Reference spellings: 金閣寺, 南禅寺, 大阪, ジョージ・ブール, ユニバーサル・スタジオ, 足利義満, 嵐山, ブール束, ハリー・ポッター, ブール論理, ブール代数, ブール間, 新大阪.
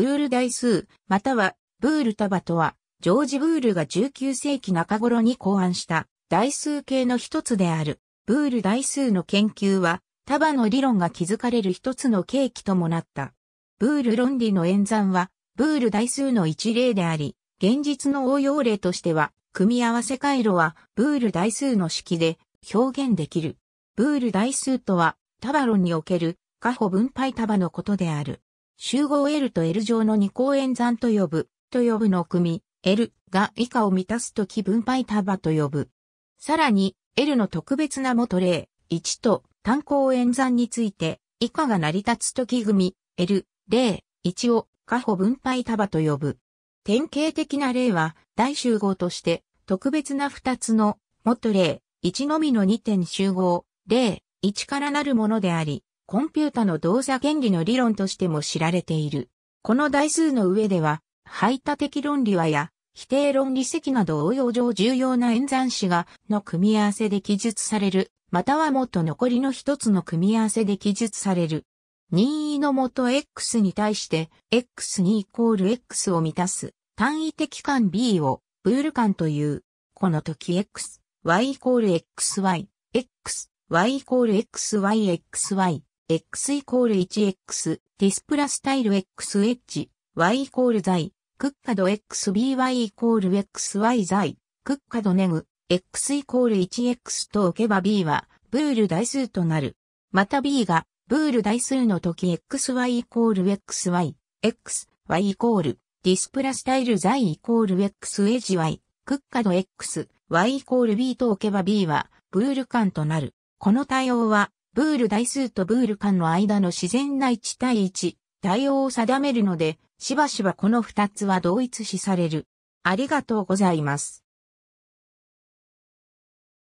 ブール大数、または、ブール束とは、ジョージ・ブールが19世紀中頃に考案した、代数系の一つである。ブール代数の研究は、束の理論が築かれる一つの契機ともなった。ブール論理の演算は、ブール代数の一例であり、現実の応用例としては、組み合わせ回路は、ブール代数の式で表現できる。ブール代数とは、束論における、過補分配束のことである。集合 L と L 乗の二項演算と呼ぶの組、L が以下を満たすとき分配束と呼ぶ。さらに、L の特別な元例、1と単項演算について、以下が成り立つとき組、L、0、1を過補分配束と呼ぶ。典型的な例は、大集合として、特別な2つの元例、1のみの2点集合、0、1からなるものであり、コンピュータの動作原理の理論としても知られている。この代数の上では、排他的論理和や、否定論理積など応用上重要な演算子が、の組み合わせで記述される、またはもっと残りの一つの組み合わせで記述される。任意の元 X に対して、X2=X を満たす、単位的間 B を、ブール間という。この時 X、Y=XY、X、Y=XY、XY、X=1X、ディスプラスタイル XH、Y=在、クッカド XBY=XY 在、クッカドネグ、X=1X と置けば B は、ブール代数となる。また B が、ブール代数の時 XY=XY、XY= ディスプラスタイル在=XHY、クッカド X、Y=B と置けば B は、ブール間となる。この対応は、ブール代数とブール間の間の自然な1対1、対応を定めるので、しばしばこの2つは同一視される。ありがとうございます。